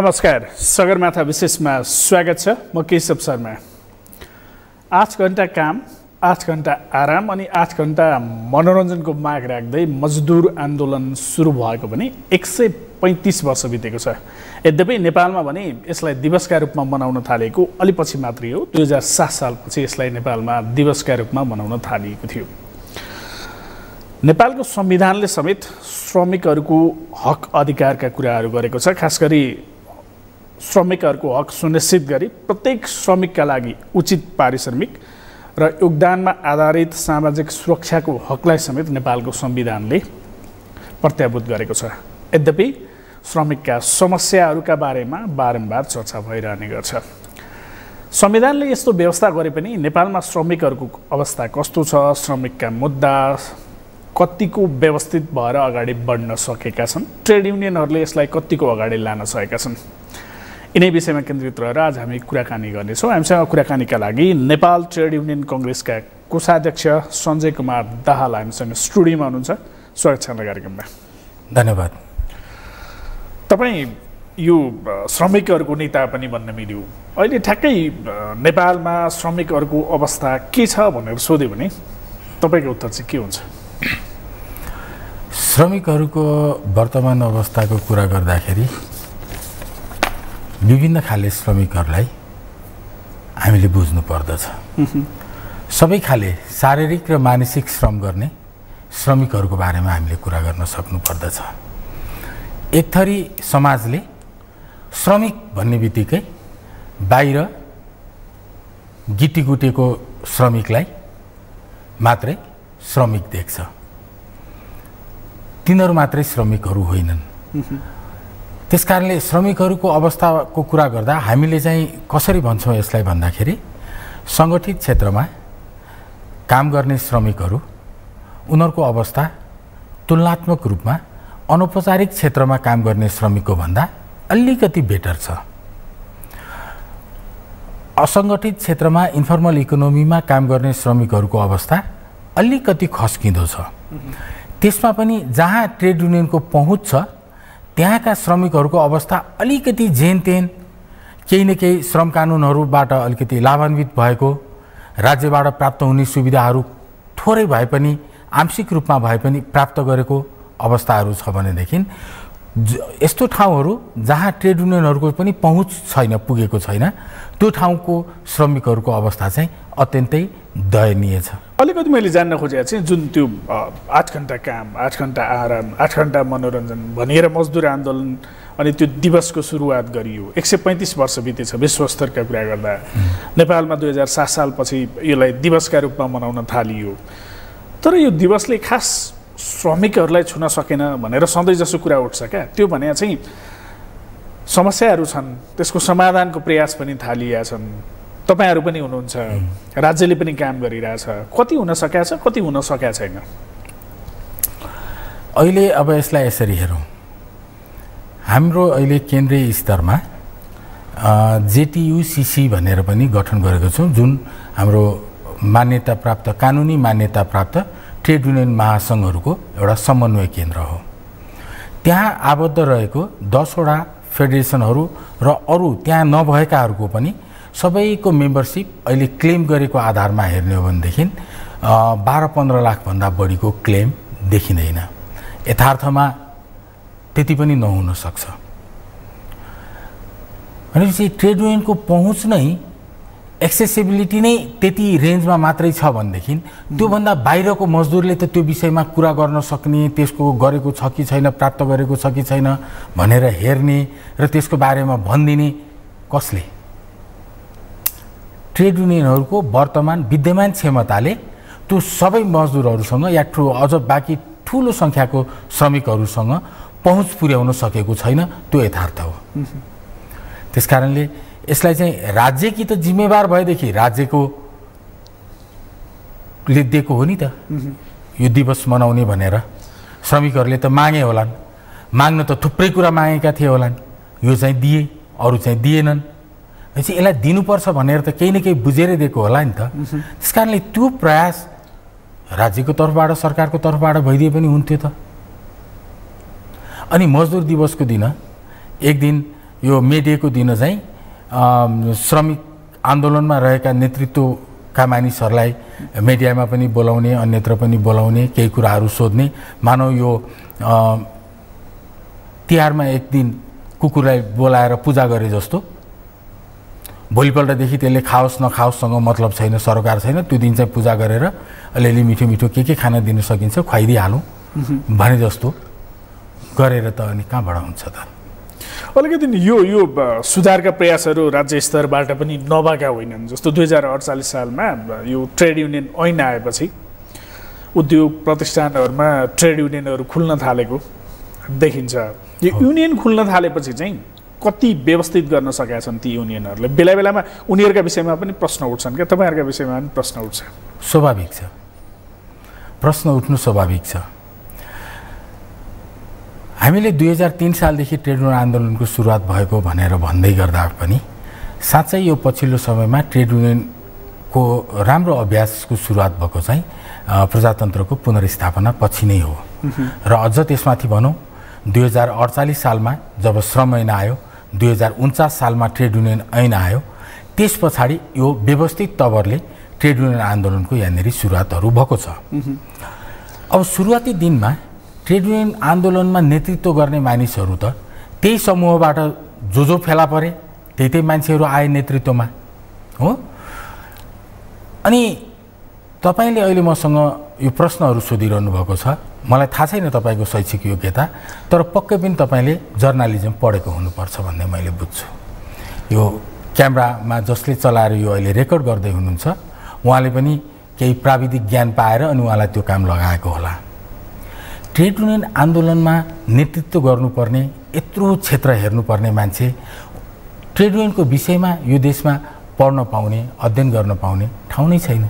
नमस्कार, सगरमाथा विशेषमा स्वागत छ। म केशव शर्मा। 8 घण्टा काम, 8 घण्टा आराम अनि 8 घण्टा मनोरञ्जनको माग राख्दै मजदुर आन्दोलन सुरु भएको भने 135 वर्ष बितेको छ। यद्यपि नेपालमा भने यसलाई दिवसका रूपमा मनाउन थालेको अलि पछि मात्रै हो। 2007 सालपछि यसलाई नेपालमा दिवसका रूपमा मनाउन थालिएको थियो। नेपालको संविधानले समेत श्रमिकहरूको हक अधिकारका कुराहरू गरेको छ। खास गरी श्रमिकहरूको हक सुनिश्चित गरी प्रत्येक श्रमिकका लागि उचित पारिश्रमिक र योगदानमा आधारित सामाजिक सुरक्षाको हकलाई समेत नेपालको संविधानले प्रत्याभूत गरेको छ। यद्यपि श्रमिकका समस्याहरूका बारेमा बारम्बार चर्चा भइरहने गर्छ। संविधानले यस्तो व्यवस्था गरे पनि नेपालमा श्रमिकहरूको अवस्था कस्तो छ, श्रमिकका मुद्दा कतिको व्यवस्थित भएर अगाडि बढ्न सकेका छन्, ट्रेड युनियनहरूले यसलाई कतिको अगाडि लान सकेका छन्, यिनै विषयमा केन्द्रित रहेर आज हामी कुराकानी गर्नेछौँ। हामीसँग कुराकानीका लागि नेपाल ट्रेड युनियन कङ्ग्रेसका कोषाध्यक्ष सञ्जय कुमार दाहाल हामीसँग स्टुडियोमा हुनुहुन्छ। स्वागत छ कार्यक्रममा। धन्यवाद। तपाईँ यो श्रमिकहरूको नेता पनि भन्न मिल्यो। अहिले ठ्याक्कै नेपालमा श्रमिकहरूको अवस्था के छ भनेर सोध्यो भने तपाईँको उत्तर चाहिँ के हुन्छ? श्रमिकहरूको वर्तमान अवस्थाको कुरा गर्दाखेरि विभिन्न खाले श्रमिकहरूलाई हामीले बुझ्नु पर्दछ। सबै खाले शारीरिक र मानसिक श्रम गर्ने श्रमिकहरूको बारेमा हामीले कुरा गर्न सक्नु पर्दछ। एक थरी समाजले श्रमिक भन्ने बित्तिकै बाहिर गिटीगुटेको श्रमिकलाई मात्रै श्रमिक देख्छ। तिनीहरू मात्रै श्रमिकहरू होइनन्। त्यसकारणले श्रमिकहरूको अवस्थाको कुरा गर्दा हामीले चाहिँ कसरी भन्छौँ यसलाई भन्दाखेरि सङ्गठित क्षेत्रमा काम गर्ने श्रमिकहरू उनीहरूको अवस्था तुलनात्मक रूपमा अनौपचारिक क्षेत्रमा काम गर्ने श्रमिकको भन्दा अलिकति बेटर छ। असङ्गठित क्षेत्रमा इन्फर्मल इकोनोमीमा काम गर्ने श्रमिकहरूको अवस्था अलिकति खस्किँदो छ। त्यसमा पनि जहाँ ट्रेड युनियनको पहुँच छ त्यहाँका श्रमिकहरूको अवस्था अलिकति जेनतेन, केही न केही श्रम कानुनहरूबाट अलिकति लाभान्वित भएको, राज्यबाट प्राप्त हुने सुविधाहरू थोरै भए पनि आंशिक रूपमा भए पनि प्राप्त गरेको अवस्थाहरू छ भनेदेखि यस्तो ठाउँहरू जहाँ ट्रेड युनियनहरूको पनि पहुँच छैन, पुगेको छैन, त्यो ठाउँको श्रमिकहरूको अवस्था चाहिँ अत्यन्तै दयनीय छ। अलिकति मैले जान्न खोजेको चाहिँ जुन त्यो 8 घण्टा काम, 8 घण्टा आराम, 8 घण्टा मनोरञ्जन भनेर मजदुर आन्दोलन अनि त्यो दिवसको सुरुवात गरियो। 135 वर्ष बितेछ। विश्वस्तरका कुरा गर्दा नेपालमा 2007 सालपछि यसलाई दिवसका रूपमा मनाउन थालियो। तर यो दिवसले खास श्रमिकहरूलाई छुन सकेन भनेर सधैँ जसो कुरा उठ्छ क्या। त्यो भने चाहिँ समस्याहरू छन्, त्यसको समाधानको प्रयास पनि थालिएका छन्। तपाईँहरू पनि हुनुहुन्छ, राज्यले पनि काम गरिरहेछ। कति हुन सकेको छ, कति हुन सकेको छैन? अहिले अब यसलाई यसरी हेरौँ। हाम्रो अहिले केन्द्रीय स्तरमा जेटियुसिसी भनेर पनि गठन गरेको छौँ, जुन हाम्रो मान्यता प्राप्त, कानुनी मान्यता प्राप्त ट्रेड युनियन महासङ्घहरूको एउटा समन्वय केन्द्र हो। त्यहाँ आबद्ध रहेको 10वटा फेडरेसनहरू र अरू त्यहाँ नभएकाहरूको पनि सबैको मेम्बरसिप अहिले क्लेम गरेको आधारमा हेर्ने हो भनेदेखि 12-15 लाखभन्दा बढीको क्लेम देखिँदैन। यथार्थमा त्यति पनि नहुन सक्छ। भनेपछि ट्रेड युनियनको पहुँच नै, एक्सेसिबिलिटी नै त्यति रेन्जमा मात्रै छ भनेदेखि त्योभन्दा बाहिरको मजदुरले त त्यो विषयमा कुरा गर्न सक्ने, त्यसको गरेको छ कि छैन, प्राप्त गरेको छ कि छैन भनेर हेर्ने र त्यसको बारेमा भनिदिने कसले? ट्रेड युनियनहरूको वर्तमान विद्यमान क्षमताले त्यो सबै मजदुरहरूसँग या अझ बाँकी ठुलो सङ्ख्याको श्रमिकहरूसँग पहुँच पुर्याउन सकेको छैन। त्यो यथार्थ हो। त्यसकारणले यसलाई चाहिँ राज्य कि त जिम्मेवार भएदेखि राज्यको ले दिएको हो नि त यो दिवस मनाउने भनेर। श्रमिकहरूले त मागे होलान्, माग्न त थुप्रै कुरा मागेका थिए होलान्, यो चाहिँ दिए, अरू चाहिँ दिएनन्। भनेपछि यसलाई दिनुपर्छ भनेर त केही न केही बुझेरै दिएको होला नि त। त्यसकारणले त्यो प्रयास राज्यको तर्फबाट, सरकारको तर्फबाट भइदिए पनि हुन्थ्यो त। अनि मजदुर दिवसको दिन एक दिन यो मे डे को दिन चाहिँ श्रमिक आन्दोलनमा रहेका नेतृत्वका मानिसहरूलाई मिडियामा पनि बोलाउने अन्यत्र पनि बोलाउने केही कुराहरू सोध्ने मानौ यो तिहारमा एक दिन कुकुरलाई बोलाएर पूजा गरे जस्तो भोलिपल्ट देखि त्यसले खाओस् नखाओस्सँग मतलब छैन सरकार छैन त्यो दिन चाहिँ पूजा गरेर अलिअलि मिठो मिठो के खाना दिन सकिन्छ खुवाइदिहालौँ भने जस्तो गरेर त अनि कहाँबाट हुन्छ त अलिकति यो सुधारका प्रयासहरू राज्य स्तरबाट पनि नभएका होइनन्। जस्तो 2048 सालमा यो ट्रेड युनियन ऐन आएपछि उद्योग प्रतिष्ठानहरूमा ट्रेड युनियनहरू खुल्न थालेको देखिन्छ। यो युनियन खुल्न थालेपछि चाहिँ कति व्यवस्थित गर्न सकेका छन् ती युनियनहरूले? बेला बेलामा उनीहरूका विषयमा पनि प्रश्न उठ्छन् क्या? तपाईहरुका विषयमा पनि प्रश्न उठ्छ? स्वाभाविक छ, प्रश्न उठ्नु स्वाभाविक छ। हामीले 2003 सालदेखि ट्रेड युनियन आन्दोलनको सुरुवात भएको भनेर भन्दै गर्दा पनि साँच्चै यो पछिल्लो समयमा ट्रेड युनियनको राम्रो अभ्यासको सुरुवात भएको चाहिँ प्रजातन्त्रको पुनर्स्थापना पछि नै हो र अझ त्यसमाथि भनौँ 2048 सालमा जब श्रम ऐन आयो, 2049 सालमा ट्रेड युनियन ऐन आयो, त्यस पछाडि यो व्यवस्थित तवरले ट्रेड युनियन आन्दोलनको यहाँनिर सुरुवातहरू भएको छ। अब सुरुवाती दिनमा ट्रेड युनियन आन्दोलनमा नेतृत्व गर्ने मानिसहरू त त्यही समूहबाट जो जो फेला परे त्यही मान्छेहरू आए नेतृत्वमा हो। अनि तपाईले अहिले मसँग यो प्रश्नहरू सोधिरहनु भएको छ। मलाई थाहा छैन तपाईको शैक्षिक योग्यता, तर पक्कै पनि तपाईले जर्नालिजम पढेको हुनुपर्छ भन्ने मैले बुझ्छु। यो क्यामेरामा जसले चलाएर यो अहिले रेकर्ड गर्दै हुनुहुन्छ उहाँले पनि केही प्राविधिक ज्ञान पाएर अनि उहाँलाई त्यो काम लगाएको होला। ट्रेड युनियन आन्दोलनमा नेतृत्व गर्नुपर्ने यत्रो क्षेत्र हेर्नुपर्ने मान्छे ट्रेड युनियनको विषयमा यो देशमा पढ्न पाउने अध्ययन गर्न पाउने ठाउँ नै छैन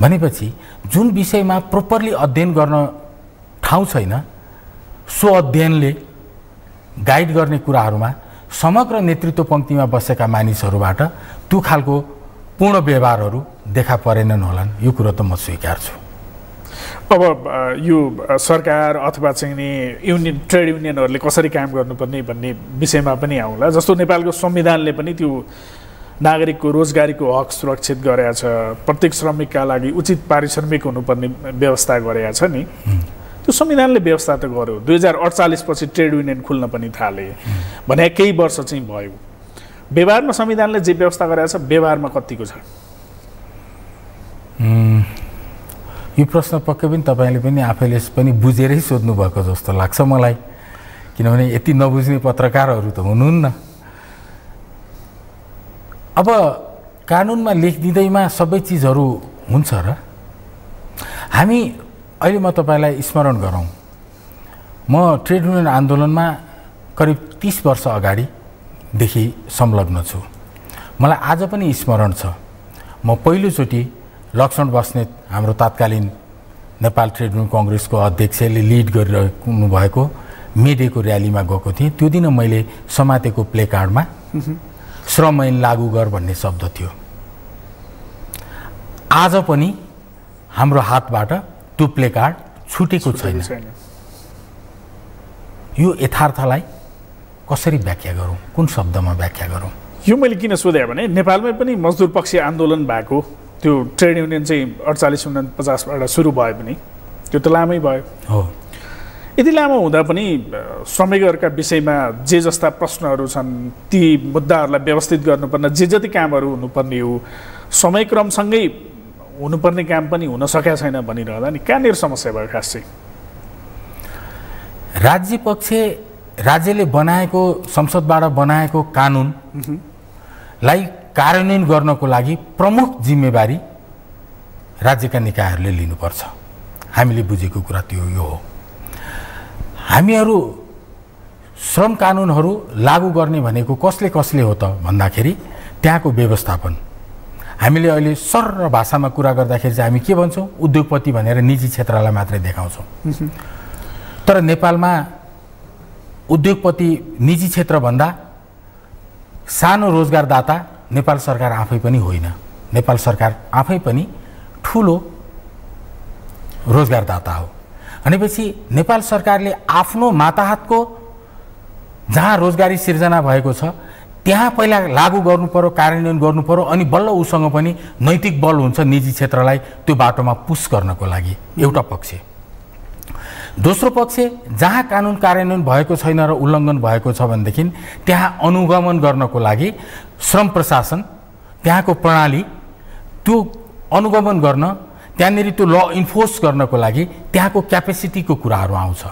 भनेपछि जुन विषयमा प्रोपरली अध्ययन गर्न ठाउँ छैन सो अध्ययनले गाइड गर्ने कुराहरूमा समग्र नेतृत्व पङ्क्तिमा बसेका मानिसहरूबाट त्यो खालको पूर्ण व्यवहारहरू देखा परेनन् होलान्, यो कुरो त म स्वीकार्छु। अब यो सरकार अथवा चाहिँ नि युनियन ट्रेड युनियनहरूले कसरी काम गर्नुपर्ने भन्ने विषयमा पनि आउँला। जस्तो नेपालको संविधानले पनि त्यो नागरिकको रोजगारीको हक सुरक्षित गरेको छ, प्रत्येक श्रमिकका लागि उचित पारिश्रमिक हुनुपर्ने व्यवस्था गरेको छ नि। त्यो संविधानले व्यवस्था त गर्यो। 2048 पछि ट्रेड युनियन खुल्न पनि थाले भने केही वर्ष चाहिँ भयो। व्यवहारमा संविधानले जे व्यवस्था गरेको छ व्यवहारमा कतिको छ? यो प्रश्न पक्कै पनि तपाईले पनि आफैले पनि बुझेरै सोध्नु भएको जस्तो लाग्छ मलाई, किनभने यति नबुझ्ने पत्रकारहरू त हुनुहुन्न। अब कानुनमा लेखिदिँदैमा सबै चिजहरू हुन्छ र हामी अहिले म तपाईलाई स्मरण गरौँ। म ट्रेड युनियन आन्दोलनमा करिब 30 वर्ष अगाडिदेखि संलग्न छु। मलाई आज पनि स्मरण छ म पहिलोचोटि लक्ष्मण बस्नेत हाम्रो तत्कालीन नेपाल ट्रेड युनियन कांग्रेसको अध्यक्षले लीड गरिरहनु भएको मे डेको र्यालीमा गएको थिएँ। त्यो दिन मैले समातेको प्लेकार्डमा श्रम ऐन लागू गर भन्ने शब्द थियो। आज पनि हाम्रो हातबाट त्यो प्लेकार्ड छुटेको छैन। यो यथार्थलाई कसरी व्याख्या गरौँ, कुन शब्दमा व्याख्या गरौँ? यो मैले किन सोधेँ भने नेपालमै पनि मजदुर पक्षी आन्दोलन भएको त्यो ट्रेड युनियन चाहिँ 48-49-50बाट सुरु भए पनि त्यो त लामै भयो हो। यति लामो हुँदा पनि श्रमिकहरूका विषयमा जे जस्ता प्रश्नहरू छन् ती मुद्दाहरूलाई व्यवस्थित गर्नुपर्ने जे जति कामहरू हुनुपर्ने हो समयक्रमसँगै हुनुपर्ने काम पनि हुन सकेको छैन भनिरहँदा नि कहाँनिर समस्या भयो? खास चाहिँ राज्य पक्ष राज्यले बनाएको संसदबाट बनाएको कानुनलाई कार्यान्वयन गर्नको लागि प्रमुख जिम्मेवारी राज्यका निकायहरूले लिनुपर्छ। हामीले बुझेको कुरा त्यो यो हो। हामीहरू श्रम कानुनहरू लागू गर्ने भनेको कसले कसले हो त भन्दाखेरि त्यहाँको व्यवस्थापन हामीले अहिले सरल भाषामा कुरा गर्दाखेरि चाहिँ हामी के भन्छौँ, उद्योगपति भनेर निजी क्षेत्रलाई मात्रै देखाउँछौँ। तर नेपालमा उद्योगपति निजी क्षेत्रभन्दा सानो रोजगारदाता नेपाल सरकार आफै पनि होइन, नेपाल सरकार आफै पनि ठूलो रोजगारदाता हो। भनेपछि नेपाल सरकारले आफ्नो माताहतको जहाँ रोजगारी सिर्जना भएको छ त्यहाँ पहिला लागू गर्नुपर्यो, कार्यान्वयन गर्नुपर्यो, अनि बल्ल उसँग पनि नैतिक बल हुन्छ निजी क्षेत्रलाई त्यो बाटोमा पुश गर्नको लागि। एउटा पक्ष। दोस्रो पक्ष, जहाँ कानुन कार्यान्वयन भएको छैन र उल्लङ्घन भएको छ भनेदेखि त्यहाँ अनुगमन गर्नको लागि श्रम प्रशासन, त्यहाँको प्रणाली त्यो अनुगमन गर्न, त्यहाँनिर त्यो ल इन्फोर्स गर्नको लागि त्यहाँको क्यापेसिटीको कुराहरू आउँछ।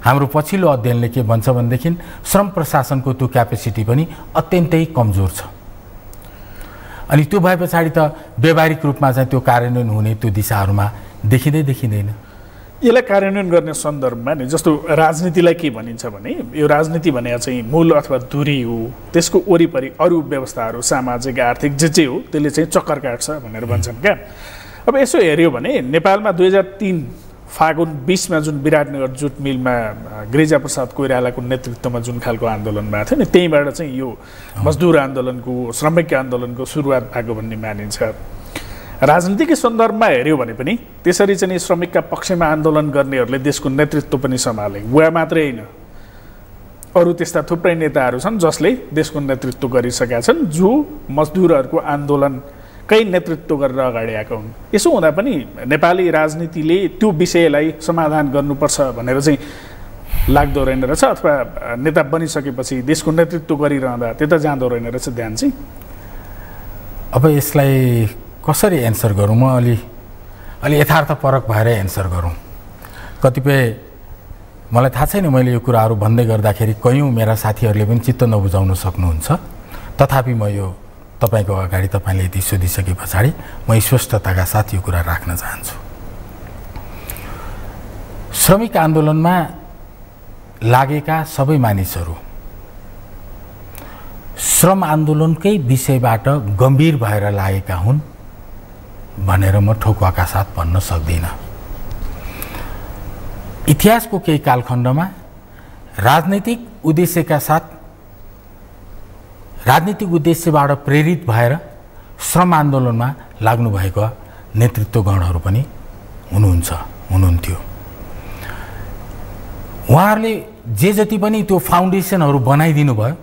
हाम्रो पछिल्लो अध्ययनले के भन्छ भनेदेखि श्रम प्रशासनको त्यो क्यापेसिटी पनि अत्यन्तै कमजोर छ। अनि त्यो भए पछाडि त व्यावहारिक रूपमा चाहिँ त्यो कार्यान्वयन हुने त्यो दिशाहरूमा देखिँदैन। यसलाई कार्यान्वयन गर्ने सन्दर्भमा नि जस्तो राजनीतिलाई के भनिन्छ भने यो राजनीति भने चाहिँ मूल अथवा धुरी हो, त्यसको वरिपरि अरू व्यवस्थाहरू सामाजिक आर्थिक जे जे हो त्यसले चाहिँ चक्कर काट्छ भनेर भन्छन् क्या। अब यसो हेऱ्यो भने नेपालमा 2003 फागुन 20 में जुन विराटनगर जुट मिल में गिरिजा प्रसाद कोइराला को नेतृत्व में जुन खालको आंदोलन में थे त्यहीबाट चाहिँ यो मजदूर आंदोलन को श्रमिक आंदोलन को सुरुआत भएको भन्ने मानिन्छ। राजनीतिक सन्दर्भ में हेर्यो भने पनि त्यसरी चाहिँ श्रमिक का पक्ष में आंदोलन गर्नेहरूले देश को नेतृत्व पनि सम्हाले। उहाँ मात्रै हैन, अरू त्यस्ता थुप्रै नेताहरू छन् जसले देश को नेतृत्व गरिसकेका छन् जो मजदूरहरूको आंदोलन कई नेतृत्व गरेर अगाडि आएका हुन्। यसो हुँदा पनि नेपाली राजनीतिले त्यो विषयलाई समाधान गर्नुपर्छ भनेर चाहिँ लाग्दो रहेन रहेछ, अथवा नेता बनिसकेपछि देशको नेतृत्व गरिरहँदा त्यता जाँदो रहेन रहेछ ध्यान चाहिँ। अब यसलाई कसरी एन्सर गरौँ, म अलि यथार्थपरक भएर एन्सर गरौँ। कतिपय मलाई थाहा छैन, मैले यो कुराहरू भन्दै गर्दाखेरि कयौँ मेरा साथीहरूले पनि चित्त नबुझाउन सक्नुहुन्छ, तथापि म यो तपाईको अगाडि तपाईले यति सोधिसके पछाडि म स्पष्टताका साथ यो कुरा राख्न चाहन्छु। श्रमिक आन्दोलनमा लागेका सबै मानिसहरू श्रम आन्दोलनकै विषयबाट गम्भीर भएर लागेका हुन् भनेर म ठोकुवाका साथ भन्न सक्दिनँ। इतिहासको केही कालखण्डमा राजनीतिक उद्देश्यका साथ राजनीतिक उद्देश्यबाट प्रेरित भएर श्रम आन्दोलनमा लाग्नुभएका नेतृत्वगणहरू पनि हुनुहुन्थ्यो। उहाँहरूले जे जति पनि त्यो फाउन्डेसनहरू बनाइदिनु भयो,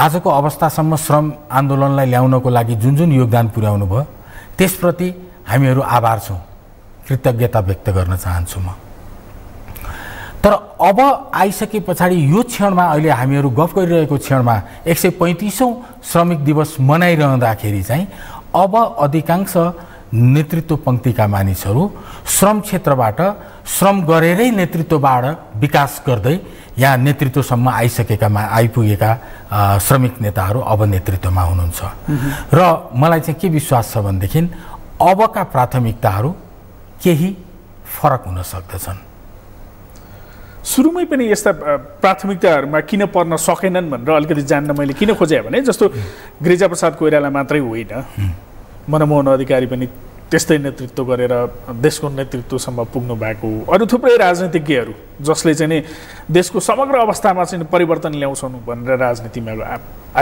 आजको अवस्थासम्म श्रम आन्दोलनलाई ल्याउनको लागि जुन जुन योगदान पुर्याउनु भयो त्यसप्रति हामीहरू आभार छौँ, कृतज्ञता व्यक्त गर्न चाहन्छु म। तर अब आइसके पछाडि यो क्षणमा, अहिले हामीहरू गफ गरिरहेको क्षणमा 135औं श्रमिक दिवस मनाइरहँदाखेरि चाहिँ अब अधिकांश नेतृत्व पंक्तिका मानिसहरू श्रम क्षेत्रबाट श्रम गरेरै नेतृत्वबाट विकास गर्दै यहाँ नेतृत्वसम्म आइपुगेका श्रमिक नेताहरू अब नेतृत्वमा हुनुहुन्छ। र मलाई चाहिँ के विश्वास छ भनेदेखि अबका प्राथमिकताहरू केही फरक हुन सक्दछन्। सुरुमै पनि यस्ता प्राथमिकताहरूमा किन पर्न सकेनन् भनेर अलिकति जान्न मैले किन खोजेँ भने जस्तो गिरिजा प्रसाद कोइराला मात्रै होइन, मनमोहन अधिकारी पनि त्यस्तै नेतृत्व गरेर देशको नेतृत्वसम्म पुग्नु भएको, अरू थुप्रै राजनीतिज्ञहरू जसले चाहिँ नि देशको समग्र अवस्थामा चाहिँ परिवर्तन ल्याउँछन् भनेर राजनीतिमा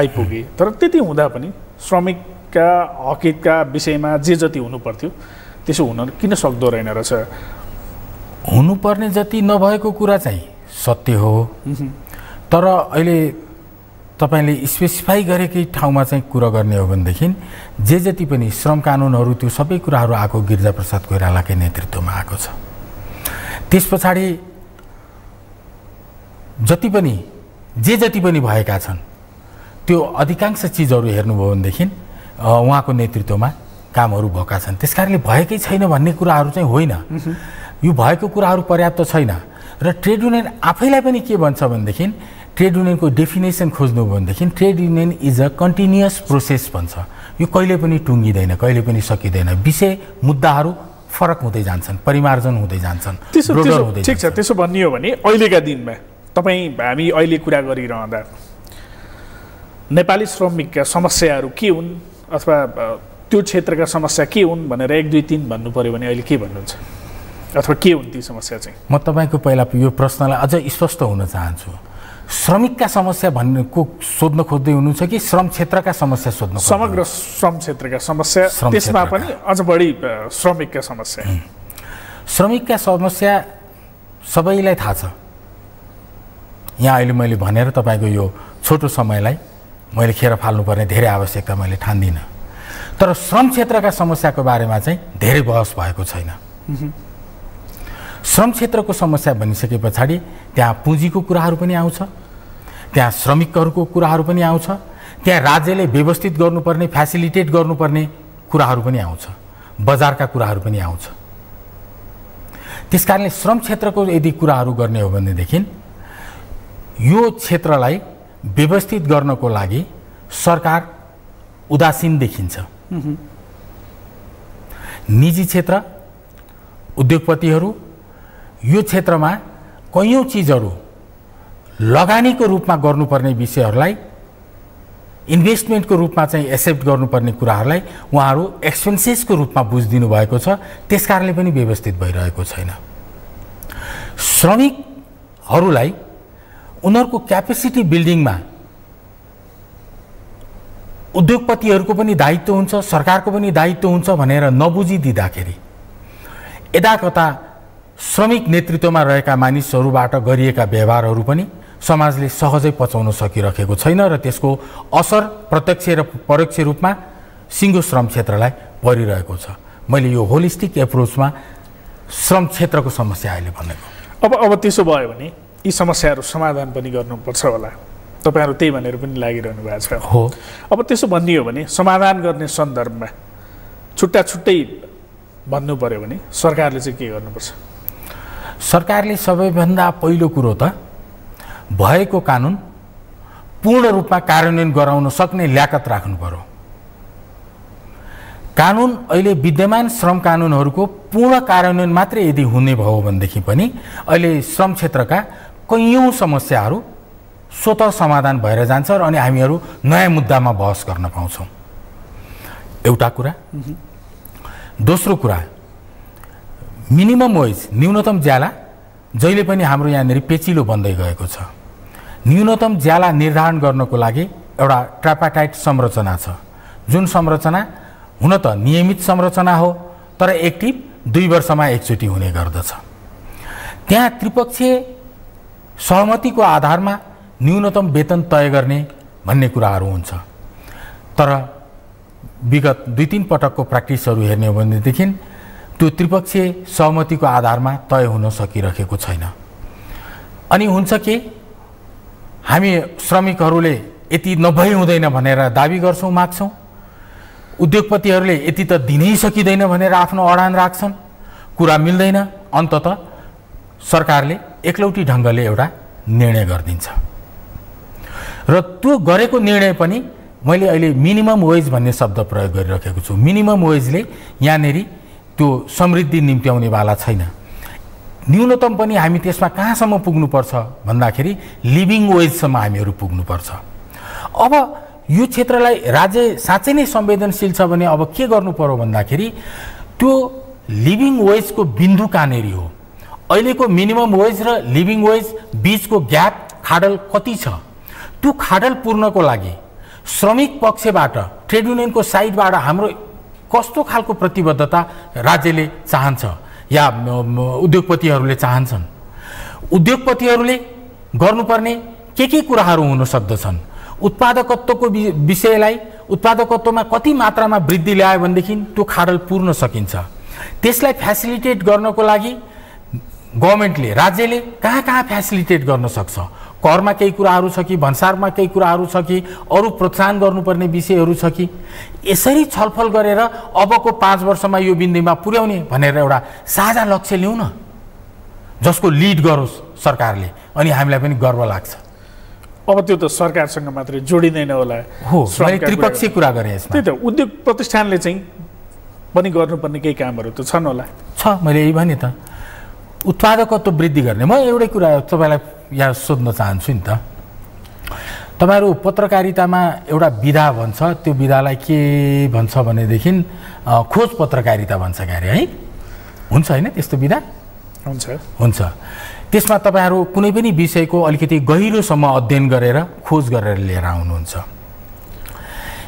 आइपुगे। तर त्यति हुँदा पनि श्रमिकका हकितका विषयमा जे जति हुनुपर्थ्यो त्यसो हुन किन सक्दो रहेन रहेछ। हुनुपर्ने जति नभएको कुरा चाहिँ सत्य हो, तर अहिले तपाईले स्पेसिफाई गरेकै ठाउँमा चाहिँ कुरा गर्ने हो भनेदेखि जे जति पनि श्रम कानुनहरू त्यो सबै कुराहरू आएको गिरिजा प्रसाद कोइरालाकै नेतृत्वमा आएको छ। त्यस पछाडि जे जति पनि भएका छन् त्यो अधिकांश चिजहरू हेर्नुभयो भनेदेखि उहाँको नेतृत्वमा कामहरू भएका छन्। त्यसकारणले भएकै छैन भन्ने कुराहरू चाहिँ होइन, यो भएको कुराहरू पर्याप्त छैन। र ट्रेड युनियन आफैलाई पनि के भन्छ भनेदेखि ट्रेड युनियनको डेफिनेसन खोज्नु हो भनेदेखि trade union is a continuous process भन्छ। यो कहिले पनि टुङ्गिँदैन, कहिले पनि सकिँदैन। विषय मुद्दाहरू फरक हुँदै जान्छन्, परिमार्जन हुँदै जान्छन्। ठिक छ, त्यसो भन्ने हो भने अहिलेका दिनमा हामी अहिले कुरा गरिरहँदा नेपाली श्रमिकका समस्याहरू के हुन् अथवा त्यो क्षेत्रका समस्या के हुन् भनेर 1 2 3 भन्नु पर्यो भने अहिले के भन्नुहुन्छ अथवा के हुन् ती समस्या चाहिँ? म तपाईको पहिला यो प्रश्नलाई अझ स्पष्ट हुन चाहन्छु। श्रमिकका समस्या भन्नेको सोध्न खोज्दै हुनुहुन्छ कि श्रम क्षेत्रका समस्या सोध्न? समग्र श्रम क्षेत्रका समस्या, त्यसमा पनि अझ बढी श्रमिकका समस्या। श्रमिकका समस्या सबैलाई थाहा छ, यहाँ अहिले मैले भनेर तपाईको यो छोटो समयलाई मैले खेर फाल्नु पर्ने धेरै आवश्यकता मैले ठान्दिनँ। तर श्रम क्षेत्रका समस्याको बारेमा चाहिँ धेरै बहस भएको छैन। श्रम क्षेत्रको समस्या बनिसके पछाडि त्यहाँ पुँजीको कुराहरू पनि आउँछ, त्यहाँ श्रमिकहरूको कुराहरू पनि आउँछ, त्यहाँ राज्यले व्यवस्थित गर्नुपर्ने फ्यासिलिटेट गर्नुपर्ने कुराहरू पनि आउँछ, बजारका कुराहरू पनि आउँछ। त्यसकारणले श्रम क्षेत्रको यदि कुराहरू गर्ने हो भनेदेखि यो क्षेत्रलाई व्यवस्थित गर्नको लागि सरकार उदासीन देखिन्छ। निजी क्षेत्र उद्योगपतिहरू यो क्षेत्रमा कैयौं चीजहरू लगानीको रूपमा गर्नुपर्ने विषयहरूलाई इन्भेस्टमेन्टको रूपमा चाहिँ एक्सेप्ट गर्नुपर्ने कुराहरूलाई उहाँहरू एक्सपेन्सेसको रूपमा बुझिदिनु भएको छ। त्यसकारणले पनि व्यवस्थित भइरहेको छैन। श्रमिकहरूलाई उनीहरूको क्यापेसिटी बिल्डिङमा उद्योगपतिहरूको पनि दायित्व हुन्छ, सरकारको पनि दायित्व हुन्छ भनेर नबुझिदिँदाखेरि यदाकता श्रमिक नेतृत्वमा रहेका मानिसहरूबाट गरिएका व्यवहारहरू पनि समाजले सहजै पचाउन सकिरहेको छैन र त्यसको असर प्रत्यक्ष र परोक्ष रूपमा सिङ्गो श्रम क्षेत्रलाई परिरहेको छ। मैले यो होलिस्टिक एप्रोचमा श्रम क्षेत्रको समस्या अहिले भनेको। अब त्यसो भयो भने यी समस्याहरू समाधान पनि गर्नुपर्छ होला, तपाईँहरू त्यही भनेर पनि लागिरहनु भएको छ हो। अब त्यसो भनियो भने समाधान गर्ने सन्दर्भमा छुट्टा छुट्टै भन्नु पर्यो भने सरकारले चाहिँ के गर्नुपर्छ? सरकारले सबैभन्दा पहिलो कुरो त भएको कानुन पूर्ण रूपमा कार्यान्वयन गराउन सक्ने ल्याकत राख्नु पर्यो। कानुन अहिले विद्यमान श्रम कानुनहरूको पूर्ण कार्यान्वयन मात्रै यदि हुने भयो भनेदेखि पनि अहिले श्रम क्षेत्रका कैयौं समस्याहरू स्वतः समाधान भएर जान्छ र अनि हामीहरू नयाँ मुद्दामा बहस गर्न पाउँछौँ। एउटा कुरा। दोस्रो कुरा, मिनिमम वेज न्यूनतम ज्याला जहिले पनि हाम्रो यहाँनिर पेचिलो बन्दै गएको छ। न्यूनतम ज्याला निर्धारण गर्नको लागि एउटा ट्रापाटाइट संरचना छ, जुन संरचना हुन त नियमित संरचना हो तर एक्टिभ 2 वर्षमा एकचोटि हुने गर्दछ। त्यहाँ त्रिपक्षीय सहमतिको आधारमा न्यूनतम वेतन तय गर्ने भन्ने कुराहरू हुन्छ। तर विगत 2-3 पटकको प्र्याक्टिसहरू हेर्ने हो भनेदेखि त्यो त्रिपक्षीय सहमतिको आधारमा तय हुन सकिरहेको छैन। अनि हुन्छ के हामी श्रमिकहरूले यति नभई हुँदैन भनेर दाबी गर्छौँ, माग्छौँ, उद्योगपतिहरूले यति त दिनै सकिँदैन भनेर आफ्नो अडान राख्छन्, कुरा मिल्दैन, अन्ततः सरकारले एकलौटी ढङ्गले एउटा निर्णय गरिदिन्छ र त्यो गरेको निर्णय पनि मैले अहिले मिनिमम वेज भन्ने शब्द प्रयोग गरिरहेको छु। मिनिमम वेजले यहाँनेरि त्यो समृद्धि निम्त्याउनेवाला छैन। न्यूनतम पनि हामी त्यसमा कहाँसम्म पुग्नुपर्छ भन्दाखेरि लिभिङ वेजसम्म हामीहरू पुग्नुपर्छ। अब यो क्षेत्रलाई राज्य साँच्चै नै संवेदनशील छ भने अब के गर्नु पर्यो भन्दाखेरि त्यो लिभिङ वेजको बिन्दु कहाँनेरि हो, अहिलेको मिनिमम वेज र लिभिङ वेज बीचको ग्याप खाडल कति छ, त्यो खाडल पूर्णको लागि श्रमिक पक्षबाट ट्रेड युनियनको साइडबाट हाम्रो कस्तो खालको प्रतिबद्धता राज्यले चाहन्छ या उद्योगपतिहरूले चाहन्छन्, उद्योगपतिहरूले गर्नुपर्ने के कुराहरू हुन सक्दछन्, उत्पादकत्वको विषयलाई उत्पादकत्वमा कति मात्रामा वृद्धि ल्यायो भनेदेखि त्यो खाडल पूर्ण सकिन्छ। त्यसलाई फ्यासिलिटेट गर्नको लागि गभर्मेन्टले राज्यले कहाँ फ्यासिलिटेट गर्न सक्छ, करमा केही कुराहरू छ कि, भन्सारमा केही कुराहरू छ कि, अरू प्रोत्साहन गर्नुपर्ने विषयहरू छ कि, यसरी छलफल गरेर अबको 5 वर्षमा यो बिन्दुमा पुर्याउने भनेर एउटा साझा लक्ष्य लिउँ न, जसको लिड गरोस् सरकारले, अनि हामीलाई पनि गर्व लाग्छ। अब त्यो त सरकारसँग मात्रै जोडिँदैन होला हो, त्रिपक्षीय कुरा गरे। यसमा त्यही त उद्योग प्रतिष्ठानले चाहिँ पनि गर्नुपर्ने केही कामहरू त छन् होला। छ, मैले यही भने त उत्पादकत्व वृद्धि गर्ने। म एउटै कुरा तपाईँलाई यहाँ सोध्न चाहन्छु नि त, तपाईँहरू पत्रकारितामा एउटा विधा भन्छ, त्यो विधालाई के भन्छ भनेदेखि खोज पत्रकारिता भन्छ क्यारे, है? हुन्छ होइन त्यस्तो विधा? हुन्छ हुन्छ। त्यसमा तपाईँहरू कुनै पनि विषयको अलिकति गहिरोसम्म अध्ययन गरेर खोज गरेर लिएर आउनुहुन्छ।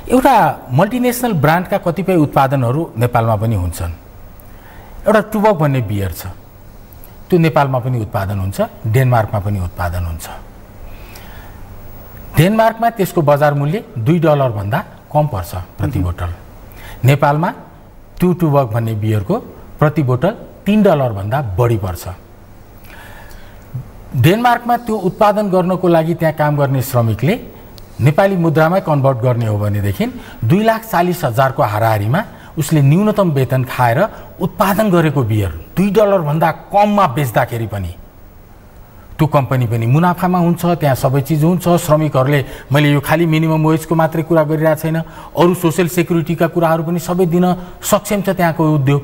एउटा मल्टिनेसनल ब्रान्डका कतिपय उत्पादनहरू नेपालमा पनि हुन्छन्। एउटा टुबक भन्ने बियर छ, त्यो नेपालमा पनि उत्पादन हुन्छ, डेनमार्कमा पनि उत्पादन हुन्छ। डेनमार्क में त्यसको बजार मूल्य $2 भन्दा कम पर्छ प्रति बोतल। नेपालमा टुटुबक भन्ने बियरको प्रति बोतल $3 भन्दा बढी पर्छ। डेनमार्कमा त्यो उत्पादन गर्नको लागि त्यहाँ काम गर्ने श्रमिकले नेपाली मुद्रामै कन्भर्ट गर्ने हो भनेदेखि 2,40,000 को हाराहारीमा उसले न्यूनतम वेतन खाएर उत्पादन गरेको बियर $2 भन्दा कममा बेच्दाखेरि पनि त्यो कम्पनी पनि मुनाफामा हुन्छ, त्यहाँ सबै चीज हुन्छ। श्रमिकहरूले मैले यो खाली मिनिमम वेजको मात्रै कुरा गरिरहेको छैन, अरु सोशल सेक्युरिटीका कुराहरू पनि सबै दिन सक्षम छ त्यहाँको उद्योग।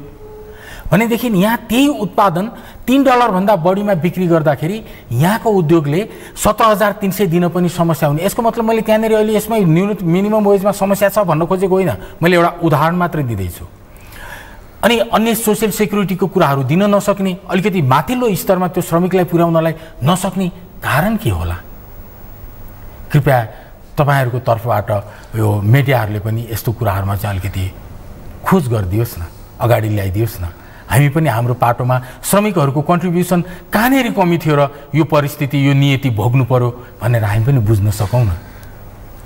भनेदेखि यहाँ त्यही उत्पादन $3 भन्दा बढीमा बिक्री गर्दाखेरि यहाँको उद्योगले 17,300 दिन पनि समस्या हुने। यसको मतलब मैले त्यहाँनेर अहिले यसमा न्यूनतम मिनिमम वेजमा समस्या छ भन्न खोजेको होइन, मैले एउटा उदाहरण मात्रै दिँदैछु। अनि अन्य सोशल सेक्युरिटीको कुराहरू दिन नसक्ने, अलिकति माथिल्लो स्तरमा त्यो श्रमिकलाई पुर्याउनलाई नसक्ने कारण के होला? कृपया तपाईहरुको तर्फबाट यो मिडियाहरुले पनि यस्तो कुराहरुमा चाहिँ अलिकति खोज गरिदियोस् न, अगाडि ल्याइदियोस् न। हामी पनि हाम्रो पाटोमा श्रमिकहरुको कन्ट्रिब्युसन कहाँनेरि कमी थियो र यो परिस्थिति यो नियति भोग्नु पर्यो भनेर हामी पनि बुझ्न सकौं न।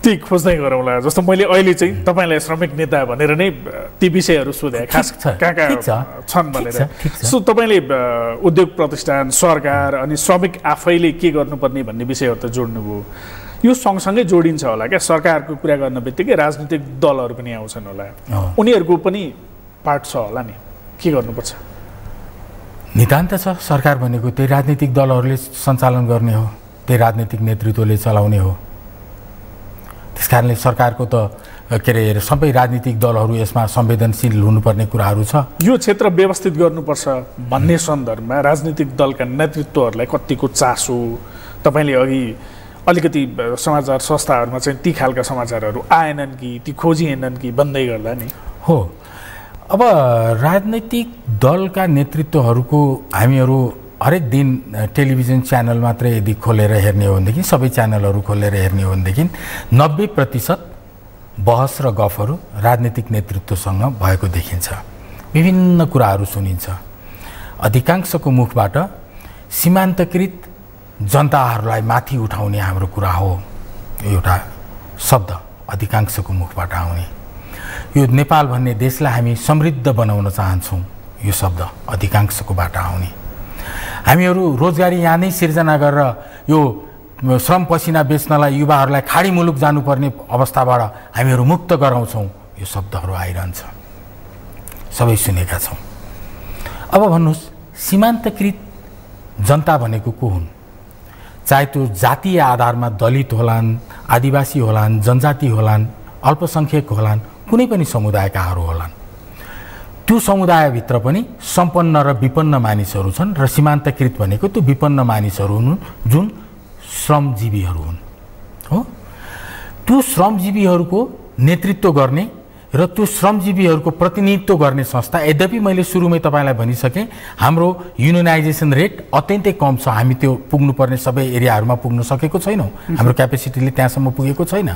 ती खोज्दै गरौँला। जस्तो मैले अहिले चाहिँ तपाईलाई श्रमिक नेता भनेर नै ती विषयहरू सोधे, खास कहाँ कहाँ छन् भनेर। सो तपाईले उद्योग प्रतिष्ठान, सरकार अनि श्रमिक आफैले के गर्नुपर्ने भन्ने विषयहरू त जोड्नुभयो। यो सँगसँगै जोडिन्छ होला के सरकारको कुरा गर्न बित्तिकै राजनीतिक दलहरू पनि आउँछन् होला, उनीहरूको पनि पार्ट छ होला नि, के गर्नुपर्छ? नितान्त छ। सरकार भनेको त्यही राजनीतिक दलहरूले सञ्चालन गर्ने हो, त्यही राजनीतिक नेतृत्वले चलाउने हो। त्यसकारणले सरकारको त के अरे सबै राजनीतिक दलहरू यसमा संवेदनशील हुनुपर्ने कुराहरू छ। यो क्षेत्र व्यवस्थित गर्नुपर्छ भन्ने सन्दर्भमा राजनीतिक दलका नेतृत्वहरूलाई कतिको चासो? तपाईले अघि अलिकति समाचार संस्थाहरूमा चाहिँ ती खालका समाचारहरू आएनन् कि, ती खोजिएनन् कि भन्दै गर्दा नि हो। अब राजनीतिक दलका नेतृत्वहरूको हामीहरू हरेक दिन टेलिभिजन च्यानल मात्रै यदि खोलेर हेर्ने हो भनेदेखि, सबै च्यानलहरू खोलेर हेर्ने हो भनेदेखि 90% बहस र गफहरू राजनीतिक नेतृत्वसँग भएको देखिन्छ। विभिन्न कुराहरू सुनिन्छ। अधिकांशको मुखबाट सीमान्तकृत जनताहरूलाई माथि उठाउने हाम्रो कुरा हो, एउटा शब्द अधिकांशको मुखबाट आउने। यो नेपाल भन्ने देशलाई हामी समृद्ध बनाउन चाहन्छौं, यो शब्द अधिकांशकोबाट आउने। हामीहरू रोजगारी यहाँ नै सिर्जना गरेर यो श्रम पसिना बेच्नलाई युवाहरूलाई खाडी मुलुक जानुपर्ने अवस्थाबाट हामीहरू मुक्त गराउँछौं, यो शब्दहरू आइरहन्छ, सबै सुनेका छौं। अब भन्नुहोस् सीमान्तकृत जनता भनेको को हुन्? चाहे त्यो जातीय आधारमा दलित होलान्, आदिवासी होलान्, जनजाति होलान्, अल्पसंख्यक होलान्, कुनै पनि समुदायकाहरू होलान्। त्यो समुदायभित्र पनि सम्पन्न र विपन्न मानिसहरू छन् र सीमान्तकृत भनेको त्यो विपन्न मानिसहरू हुन् जुन श्रमजीवीहरू हुन्। हो, त्यो श्रमजीवीहरूको नेतृत्व गर्ने र त्यो श्रमजीवीहरूको प्रतिनिधित्व गर्ने संस्था, यद्यपि मैले सुरुमै तपाईलाई भनिसकेँ हाम्रो युनियनाइजेसन रेट अत्यन्तै कम छ, हामी त्यो पुग्नुपर्ने सबै एरियाहरूमा पुग्न सकेको छैनौँ, हाम्रो क्यापेसिटीले त्यहाँसम्म पुगेको छैन,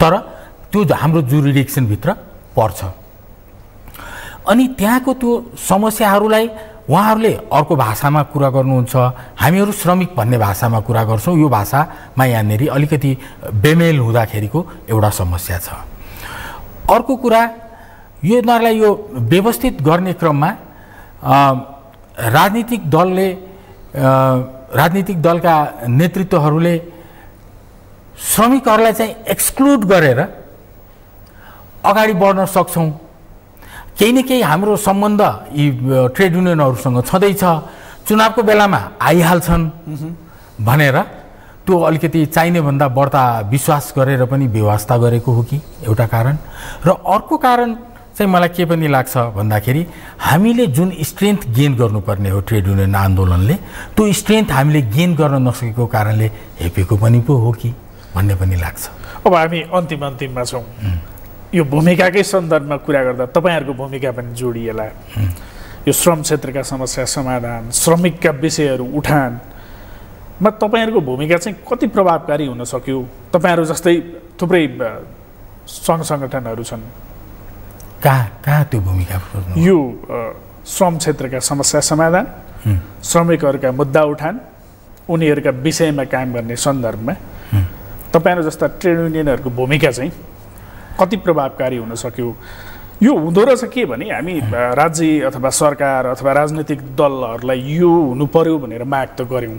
तर त्यो हाम्रो जुरिडिक्सनभित्र पर्छ। अनि त्यहाँको त्यो समस्याहरूलाई उहाँहरूले अर्को भाषामा कुरा गर्नुहुन्छ, हामीहरू श्रमिक भन्ने भाषामा कुरा गर्छौं। यो भाषामा यहाँनेरि अलिकति बेमेल हुँदाखेरिको एउटा समस्या छ। अर्को कुरा, यो उनीहरूलाई यो व्यवस्थित गर्ने क्रममा राजनीतिक दलका नेतृत्वहरूले श्रमिकहरूलाई चाहिँ एक्सक्लुड गरेर अगाडि बढ्न सक्छौं। केही न केही हाम्रो सम्बन्ध यी ट्रेड युनियनहरूसँग छँदैछ, चुनावको बेलामा आइहाल्छन् भनेर त्यो अलिकति चाहिने भन्दा बढ्ता विश्वास गरेर पनि व्यवस्था गरेको हो कि, एउटा कारण। र अर्को कारण चाहिँ मलाई के पनि लाग्छ भन्दाखेरि हामीले जुन स्ट्रेन्थ गेन गर्नुपर्ने हो ट्रेड युनियन आन्दोलनले, त्यो स्ट्रेन्थ हामीले गेन गर्न नसकेको कारणले हेपेको पनि पो हो कि भन्ने पनि लाग्छ। अब हामी अन्तिममा छौँ। यो भूमिकाकै सन्दर्भमा कुरा गर्दा तपाईहरुको भूमिका पनि जोडिएला। यो श्रम क्षेत्रका समस्या समाधान, श्रमिकका विषयहरू उठानमा तपाईहरुको भूमिका चाहिँ कति प्रभावकारी हुन सक्यो? तपाईहरु जस्तै थुप्रै सङ्घ संगठनहरू छन्, कहाँ कहाँ त्यो भूमिका खोज्नु? यो श्रम क्षेत्रका समस्या समाधान, श्रमिकहरूका मुद्दा उठान, उनीहरूका विषयमा काम गर्ने सन्दर्भमा तपाईहरु जस्ता ट्रेड युनियनहरुको भूमिका चाहिँ कति प्रभावकारी हुन सक्यो? यो हुँदो रहेछ के भने हामी राज्य अथवा सरकार अथवा राजनीतिक दलहरुलाई यो हुनु पर्यो भनेर माग त गर्यौं,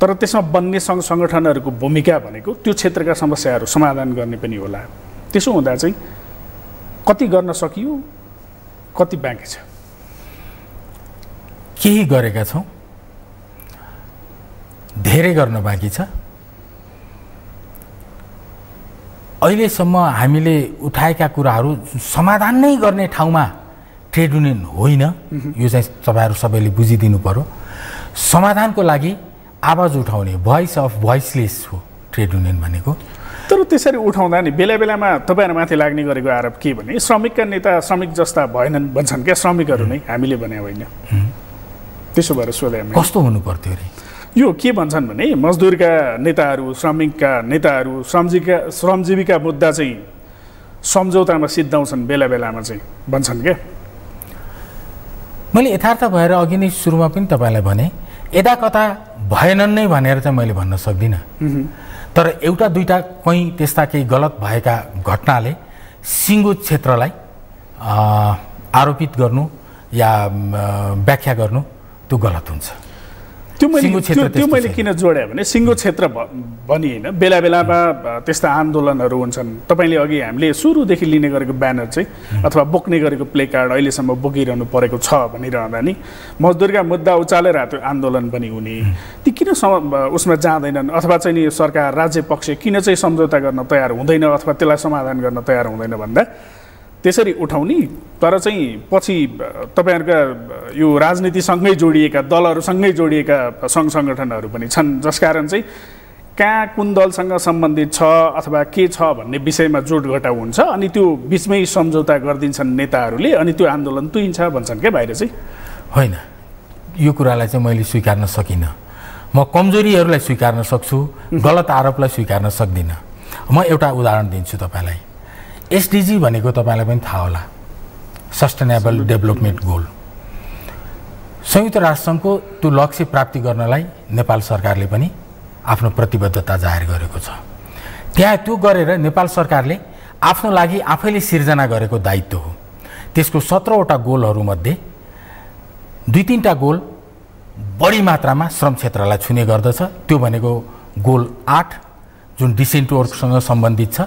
तर त्यसमा बन्ने संघ संगठनहरुको भूमिका भनेको त्यो क्षेत्रका समस्याहरु समाधान गर्ने पनि होला। त्यसो हुँदा चाहिँ कति गर्न सकियो, कति बाँकी छ? केही गरेका छौं, धेरै गर्न बाँकी छ। अहिलेसम्म हामीले उठाएका कुराहरू समाधान नै गर्ने ठाउँमा ट्रेड युनियन होइन, यो चाहिँ तपाईहरु सबैले बुझिदिनु पर्यो। समाधानको लागि आवाज उठाउने भोइस अफ भोइसलेस हो ट्रेड युनियन भनेको। तर त्यसरी उठाउँदा नि बेला बेलामा तपाईहरु माथि लाग्ने गरेको आरोप के भने श्रमिकका नेता श्रमिक जस्ता भएनन् भन्छन् क्या, श्रमिकहरु नै हामीले भने होइन। त्यसो भएर सोधेमा कस्तो हुनु पर्थ्यो रे? यो के भन्छन् भने मजदुरका नेताहरू, श्रमिकका नेताहरू श्रमजीवीका मुद्दा चाहिँ सम्झौतामा सिद्धाउँछन् बेला बेलामा चाहिँ भन्छन् के। मैले यथार्थ भएर अघि नै सुरुमा पनि तपाईलाई भने यता कता भएनन् नै भनेर चाहिँ मैले भन्न सक्दिनँ, तर एउटा दुईटा कहीँ त्यस्ता केही गलत भएका घटनाले सिङ्गो क्षेत्रलाई आरोपित गर्नु या व्याख्या गर्नु त्यो गलत हुन्छ। त्यो मैले किन जोड्या भने सिङ्गो क्षेत्र भनी हैन, बेला बेलामा त्यस्ता आन्दोलनहरू हुन्छन्। तपाईले अघि हामीले सुरुदेखि लिने गरेको ब्यानर चाहिँ अथवा बोक्ने गरेको प्लेकार्ड अहिलेसम्म बोकिरहनु परेको छ भनिरहँदा नि मजदुरका मुद्दा उचालेर त्यो आन्दोलन पनि हुने, ती किन उसमा जाँदैनन् अथवा चाहिँ नि सरकार राज्य पक्ष किन चाहिँ सम्झौता गर्न तयार हुँदैन अथवा त्यसलाई समाधान गर्न तयार हुँदैन भन्दा त्यसरी उठाउने, तर चाहिँ पछि तपाईहरुका यो राजनीतिसँगै जोडिएका दलहरूसँगै जोडिएका संघ संगठनहरू पनि छन्, जसकारण चाहिँ कहाँ कुन दलसँग सम्बन्धित छ अथवा के छ भन्ने विषयमा जोडघटाउ हुन्छ अनि त्यो बीचमै सम्झौता गर्दिन्छन् नेताहरूले अनि त्यो आन्दोलन तुइन्छ भन्छन् के बाहिर चाहिँ होइन। यो कुरालाई चाहिँ मैले स्वीकार्न सकिनँ। म कमजोरीहरूलाई स्वीकार्न सक्छु, गलत आरोपलाई स्वीकार्न सक्दिनँ। म एउटा उदाहरण दिन्छु तपाईलाई। एसडीजी भनेको तपाईलाई पनि थाहा होला, सस्टेनेबल डेभलपमेन्ट गोल। संयुक्त राष्ट्रसङ्घको त्यो लक्ष्य प्राप्ति गर्नलाई नेपाल सरकारले पनि आफ्नो प्रतिबद्धता जाहेर गरेको छ। त्यहाँ त्यो गरेर नेपाल सरकारले आफ्नो लागि आफैले सिर्जना गरेको दायित्व हो। त्यसको 17वटा गोलहरूमध्ये दुई तिनवटा गोल बढी मात्रामा श्रम क्षेत्रलाई छुने गर्दछ। त्यो भनेको गोल 8 जुन डिसेन्ट वर्कसँग सम्बन्धित छ,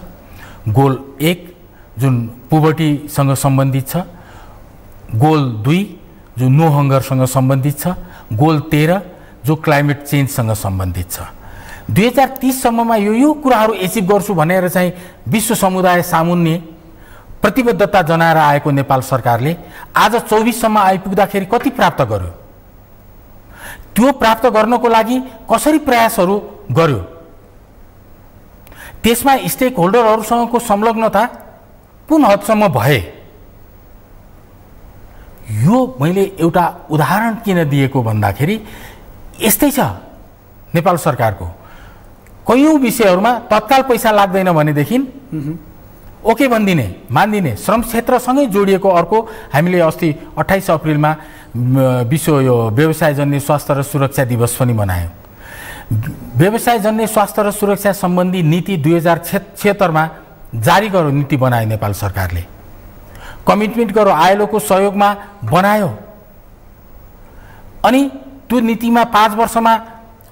गोल 1 जुन पोभर्टीसँग सम्बन्धित छ, गोल 2 जो नो हंगरसँग सम्बन्धित छ, गोल 13 जो क्लाइमेट चेन्जसँग सम्बन्धित छ। 2030सम्ममा यो कुराहरू एचिभ गर्छु भनेर चाहिँ विश्व समुदाय सामुन्ने प्रतिबद्धता जनाएर आएको नेपाल सरकारले आज 24सम्म आइपुग्दाखेरि कति प्राप्त गर्यो? त्यो प्राप्त गर्नको लागि कसरी प्रयासहरू गर्यो? त्यसमा स्टेक होल्डरहरुसँगको संलग्नता कुन हदसम्म भए? यो मैले एउटा उदाहरण किन दिएको भन्दाखेरि यस्तै छ नेपाल सरकारको कयौं विषयहरुमा तत्काल पैसा लाग्दैन भनेदेखि ओके भन्दिने, मान्दिने। श्रम क्षेत्रसँगै जोडिएको अर्को हामीले अस्ति 28 अप्रिलमा विश्व यो व्यवसायजन्य स्वास्थ्य र सुरक्षा दिवस पनि मनायौं। व्यवसायजन्य स्वास्थ्य र सुरक्षा सम्बन्धी नीति 2076 मा जारी गरो नीति बनायो नेपाल सरकारले, कमिटमेन्ट गरो आईएलओको सहयोगमा बनायो। अनि त्यो नीतिमा 5 वर्षमा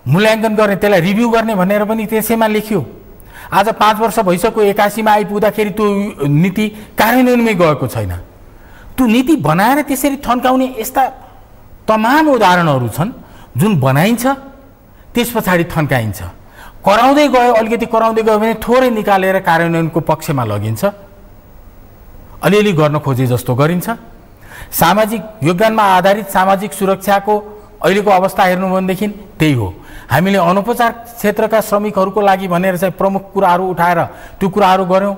मूल्याङ्कन गर्ने, त्यसलाई रिभ्यू गर्ने भनेर पनि त्यसैमा लेख्यो। आज 5 वर्ष भइसक्यो, 81मा आइपुग्दाखेरि त्यो नीति कार्यान्वयनमै गएको छैन। त्यो नीति बनाएर त्यसरी ठन्काउने यस्ता तमाम उदाहरणहरू छन् जुन बनाइन्छ त्यसपछि ठन्काइन्छ। कराउँदै गयो, अलिकति कराउँदै गयो भने थोरै निकालेर कार्यान्वयनको पक्षमा लगिन्छ, अलिअलि गर्न खोजे जस्तो गरिन्छ। सामाजिक योगदानमा आधारित सामाजिक सुरक्षाको अहिलेको अवस्था हेर्नु हो भनेदेखि त्यही हो। हामीले अनौपचारिक क्षेत्रका श्रमिकहरूको लागि भनेर चाहिँ प्रमुख कुराहरू उठाएर त्यो कुराहरू गर्यौं,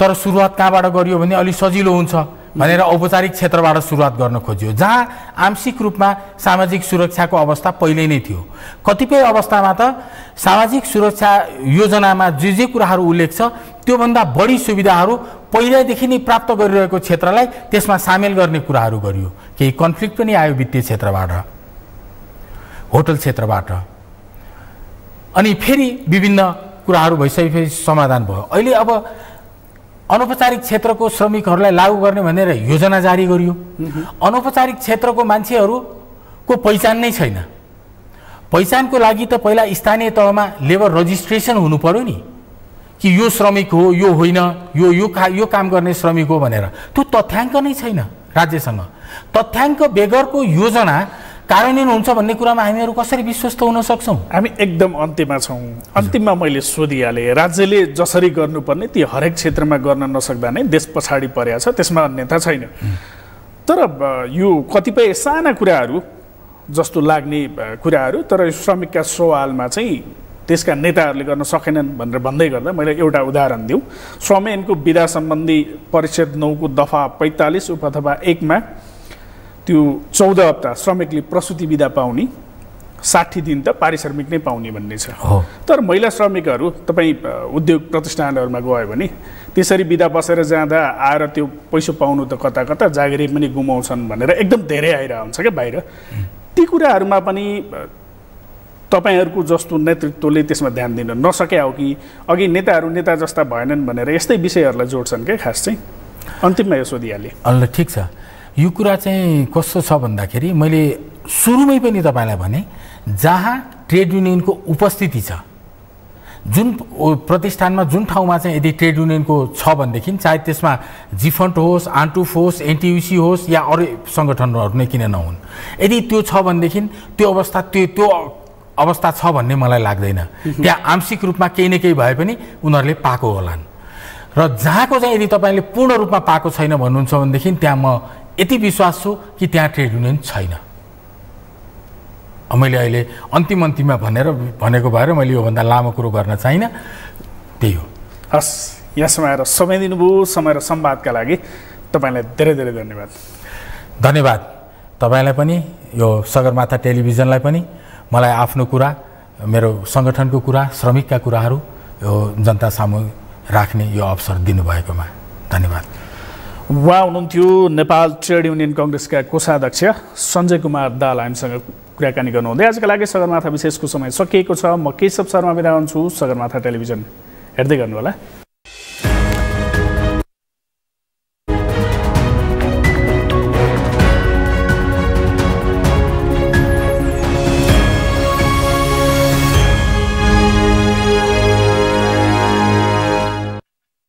तर सुरुवात कहाँबाट गरियो भने अलि सजिलो हुन्छ भनेर औपचारिक क्षेत्रबाट सुरुवात गर्न खोजियो, जहाँ आंशिक रूपमा सामाजिक सुरक्षाको अवस्था पहिले नै थियो। कतिपय अवस्थामा त सामाजिक सुरक्षा योजनामा जे जे कुराहरू उल्लेख छ त्योभन्दा बढी सुविधाहरू पहिल्यैदेखि नै प्राप्त गरिरहेको क्षेत्रलाई त्यसमा सामेल गर्ने कुराहरू गरियो। केही कन्फ्लिक्ट पनि आयो वित्तीय क्षेत्रबाट, होटल क्षेत्रबाट, अनि फेरि विभिन्न कुराहरू भइसकेपछि समाधान भयो। अहिले अब अनौपचारिक क्षेत्रको श्रमिकहरूलाई लागू गर्ने भनेर योजना जारी गरियो। अनौपचारिक क्षेत्रको मान्छेहरूको पहिचान नै छैन। पहिचानको लागि त पहिला स्थानीय तहमा लेबर रजिस्ट्रेसन हुनु पर्यो नि, कि यो श्रमिक हो, यो होइन, यो काम गर्ने श्रमिक हो भनेर। त्यो तथ्याङ्क नै छैन राज्यसँग। तथ्याङ्क बेगरको योजना कार्यान्वयन हुन्छ भन्ने कुरामा हामीहरू कसरी विश्वस्त हुन सक्छौँ? हामी एकदम अन्त्यमा छौँ। अन्तिममा मैले सोधिहालेँ, राज्यले जसरी गर्नुपर्ने ती हरेक क्षेत्रमा गर्न नसक्दा नै देश पछाडि परेको छ, त्यसमा अन्यथा छैन। तर यो कतिपय साना कुराहरू जस्तो लाग्ने कुराहरू, तर श्रमिकका सवालमा चाहिँ त्यसका नेताहरूले गर्न सकेनन् भनेर भन्दै गर्दा मैले एउटा उदाहरण दिउँ। श्रमयनको विधा सम्बन्धी परिषद 9 को दफा 45 उपदफा 1 मा त्यो 14 हप्ता श्रमिकले प्रसूति बिदा पाउने, 60 दिन त पारिश्रमिक नै पाउने भन्ने छ। तर महिला श्रमिकहरू तपाईँ उद्योग प्रतिष्ठानहरूमा गयो भने त्यसरी बिदा बसेर जाँदा आएर त्यो पैसा पाउनु त कता कता जागिरी पनि गुमाउँछन् भनेर एकदम धेरै आइरहन्छ क्या बाहिर। ती कुराहरूमा पनि तपाईहरुको जस्तो नेतृत्वले त्यसमा ध्यान दिन नसके हो कि अघि नेताहरू नेता जस्ता भएनन् भनेर यस्तै विषयहरूलाई जोड्छन् के खास चाहिँ। अन्तिममा यो सोधिहाले। अल्ल ठिक छ। यो कुरा चाहिँ कस्तो छ भन्दाखेरि मैले सुरुमै पनि तपाईलाई भने, जहाँ ट्रेड युनियनको उपस्थिति छ, जुन प्रतिष्ठानमा जुन ठाउँमा चाहिँ यदि ट्रेड युनियनको छ भनेदेखि, चाहे त्यसमा जिफन्ट होस्, आन्टुफ होस्, एनटियुसी होस् या अरू संगठनहरू नै किन नहुन्, यदि त्यो छ भनेदेखि त्यो अवस्था छ भन्ने मलाई लाग्दैन। त्यहाँ आंशिक रूपमा केही न केही भए पनि उनीहरूले पाएको होलान्। र जहाँको चाहिँ यदि तपाईँले पूर्ण रूपमा पाएको छैन भन्नुहुन्छ भनेदेखि त्यहाँ म यति विश्वास छु कि त्यहाँ ट्रेड युनियन छैन। मैले अहिले अन्तिममा भनेको भएर मैले योभन्दा लामो कुरो गर्न चाहिनँ। त्यही हो। हस्, यसमा आएर समय दिनुभयो। समय र संवादका लागि तपाईँलाई धेरै धेरै धन्यवाद। धन्यवाद तपाईँलाई पनि, यो सगरमाथा टेलिभिजनलाई पनि। मलाई आफ्नो कुरा, मेरो संगठनको कुरा, श्रमिकका कुराहरू यो जनता सामु राख्ने यो अवसर दिनुभएकोमा धन्यवाद। उहाँ हुनुहुन्थ्यो नेपाल ट्रेड युनियन कङ्ग्रेसका कोषाध्यक्ष सञ्जय कुमार दाल। हामीसँग कुराकानी गर्नुहुँदै आजका लागि सगरमाथा विशेषको समय सकिएको छ। म केशव शर्मा बिदा हुन्छु। सगरमाथा टेलिभिजन हेर्दै गर्नुहोला।